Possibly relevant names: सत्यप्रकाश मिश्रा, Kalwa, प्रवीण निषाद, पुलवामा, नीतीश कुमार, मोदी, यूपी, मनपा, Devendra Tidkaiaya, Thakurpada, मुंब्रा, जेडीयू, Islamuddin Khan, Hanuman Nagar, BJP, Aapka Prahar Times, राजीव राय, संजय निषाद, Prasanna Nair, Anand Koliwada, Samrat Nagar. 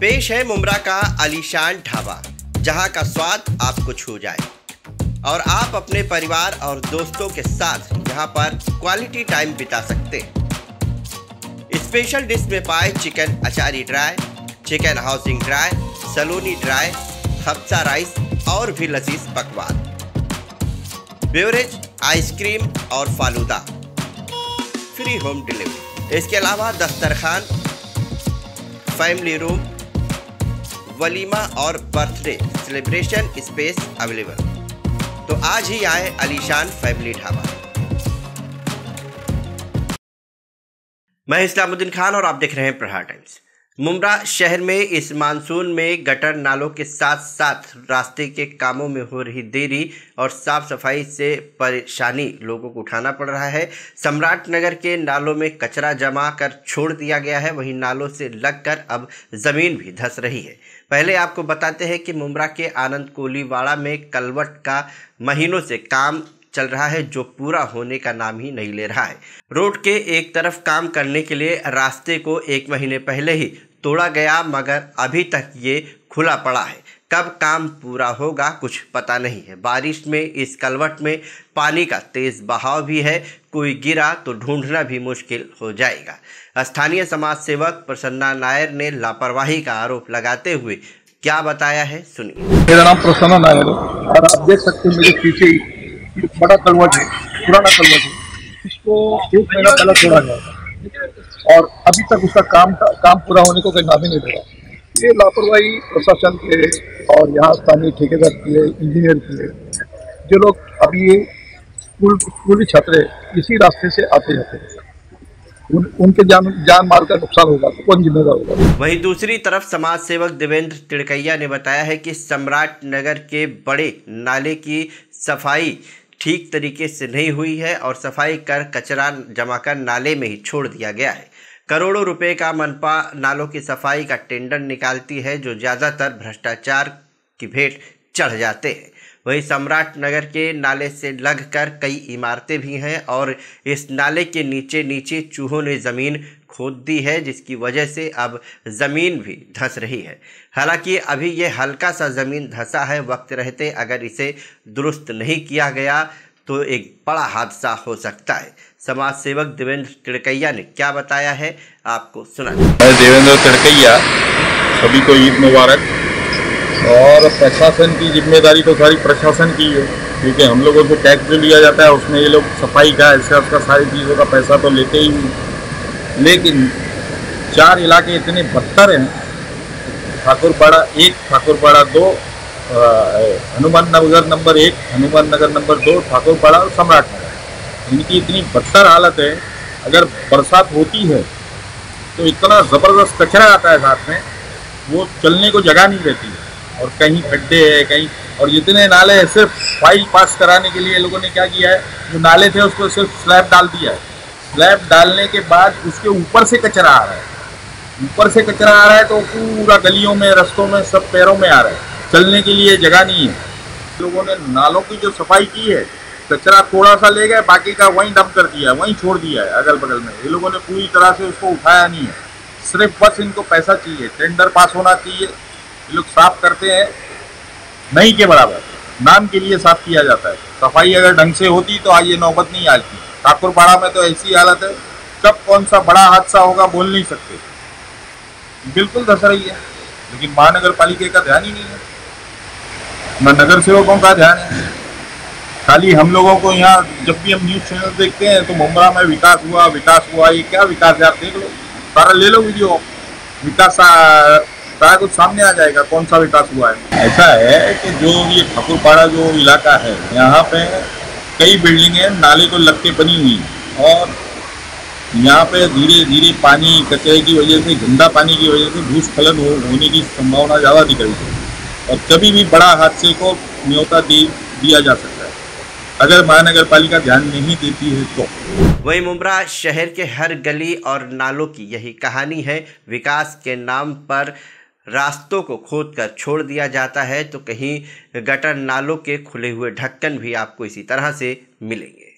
पेश है मुंब्रा का आलीशान ढाबा, जहां का स्वाद आपको छू जाए और आप अपने परिवार और दोस्तों के साथ यहां पर क्वालिटी टाइम बिता सकते हैं। स्पेशल डिश में पाए चिकन अचारी ड्राई, चिकन हाउसिंग ड्राई, सलोनी ड्राई, हफ्सा राइस और भी लजीज पकवान, बेवरेज, आइसक्रीम और फालूदा, फ्री होम डिलीवरी। इसके अलावा दस्तरखान, फैमिली रूम, वलीमा और बर्थडे सेलिब्रेशन स्पेस अवेलेबल। तो आज ही आए आलीशान फैमिली ढाबा। मैं इस्लामुद्दीन खान और आप देख रहे हैं प्रहार टाइम्स। मुंब्रा शहर में इस मानसून में गटर नालों के साथ साथ रास्ते के कामों में हो रही देरी और साफ सफाई से परेशानी लोगों को उठाना पड़ रहा है। सम्राट नगर के नालों में कचरा जमा कर छोड़ दिया गया है, वहीं नालों से लगकर अब ज़मीन भी धंस रही है। पहले आपको बताते हैं कि मुंब्रा के आनंद कोलीवाड़ा में कलवट का महीनों से काम चल रहा है, जो पूरा होने का नाम ही नहीं ले रहा है। रोड के एक तरफ काम करने के लिए रास्ते को एक महीने पहले ही तोड़ा गया, मगर अभी तक ये खुला पड़ा है। कब काम पूरा होगा कुछ पता नहीं है। बारिश में इस कलवट में पानी का तेज बहाव भी है, कोई गिरा तो ढूंढना भी मुश्किल हो जाएगा। स्थानीय समाज सेवक प्रसन्ना नायर ने लापरवाही का आरोप लगाते हुए क्या बताया है, सुनिए। मेरा नाम प्रसन्ना नायर है और आप देख सकते हैं मेरे पीछे बड़ा कलवट है, पुराना कलवट है, इसको एक महीना पहले छोड़ा गया और अभी तक उसका काम पूरा होने को कहीं नाम ही नहीं दे रहा। ये लापरवाही प्रशासन के और यहाँ स्थानीय ठेकेदार की है, इंजीनियर की है। जो लोग अभी ये स्कूली छात्र इसी रास्ते से आते जाते हैं, उनके जान माल का नुकसान होगा, कौन जिम्मेदार होगा। वहीं दूसरी तरफ समाज सेवक देवेंद्र तिड़कैया ने बताया है कि सम्राट नगर के बड़े नाले की सफाई ठीक तरीके से नहीं हुई है और सफाई कर कचरा जमा कर नाले में ही छोड़ दिया गया है। करोड़ों रुपए का मनपा नालों की सफाई का टेंडर निकालती है, जो ज़्यादातर भ्रष्टाचार की भेंट चढ़ जाते हैं। वहीं सम्राट नगर के नाले से लगकर कई इमारतें भी हैं और इस नाले के नीचे चूहों ने ज़मीन खोद दी है, जिसकी वजह से अब ज़मीन भी धंस रही है। हालांकि अभी ये हल्का सा ज़मीन धंसा है, वक्त रहते अगर इसे दुरुस्त नहीं किया गया तो एक बड़ा हादसा हो सकता है। समाज सेवक देवेंद्र तिड़कैया ने क्या बताया है, आपको सुना। देवेंद्र तिड़कैया, सभी को ईद मुबारक। और प्रशासन की जिम्मेदारी तो सारी प्रशासन की है, क्योंकि हम लोगों को टैक्स जो लिया जाता है उसमें ये लोग सफाई का इसका उसका सारी चीज़ों का पैसा तो लेते ही नहीं। लेकिन चार इलाके इतने बदतर हैं, ठाकुरपाड़ा 1, ठाकुरपाड़ा 2, हनुमान नगर नंबर 1, हनुमान नगर नंबर 2, ठाकुरपाड़ा और सम्राट नगर, इनकी इतनी बदतर हालत है। अगर बरसात होती है तो इतना ज़बरदस्त कचरा आता है साथ में, वो चलने को जगह नहीं रहती है और कहीं गड्ढे हैं कहीं, और जितने नाले हैं सिर्फ फाइल पास कराने के लिए लोगों ने क्या किया है, जो नाले थे उसको सिर्फ स्लैब डाल दिया है। स्लैब डालने के बाद उसके ऊपर से कचरा आ रहा है, ऊपर से कचरा आ रहा है तो पूरा गलियों में, रास्तों में, सब पैरों में आ रहा है, चलने के लिए जगह नहीं है। लोगों ने नालों की जो सफाई की है, कचरा थोड़ा सा ले गए, बाकी का वहीं डंप कर दिया है, वहीं छोड़ दिया है अगल बगल में। ये लोगों ने पूरी तरह से उसको उठाया नहीं है, सिर्फ बस इनको पैसा चाहिए, टेंडर पास होना चाहिए। ये लोग साफ करते हैं नहीं के बराबर, नाम के लिए साफ किया जाता है। सफाई अगर ढंग से होती तो आज ये नौबत नहीं आती। ठाकुरपाड़ा में तो ऐसी हालत है, कब कौन सा बड़ा हादसा होगा बोल नहीं सकते, बिल्कुल धस रही है। लेकिन महानगर पालिका का ध्यान ही नहीं है, न नगर सेवकों का ध्यान है। खाली हम लोगों को यहाँ जब भी हम न्यूज़ चैनल देखते हैं तो मुंब्रा में विकास हुआ, ये क्या विकास है, आप देख लो, सारा ले लो वीडियो, विकास सारा कुछ सामने आ जाएगा, कौन सा विकास हुआ है। ऐसा है कि जो ये ठाकुरपाड़ा जो इलाका है, यहाँ पे कई बिल्डिंगें नाले को लग के बनी हुई हैं और यहाँ पे धीरे धीरे पानी, कचरे की वजह से, गंदा पानी की वजह से भूस्खलन होने की संभावना ज़्यादा दिख रही है और कभी भी बड़ा हादसे को न्योता दिया जा सकता है अगर महानगर पालिका ध्यान नहीं देती है तो। वही मुंब्रा शहर के हर गली और नालों की यही कहानी है। विकास के नाम पर रास्तों को खोदकर छोड़ दिया जाता है, तो कहीं गटर नालों के खुले हुए ढक्कन भी आपको इसी तरह से मिलेंगे।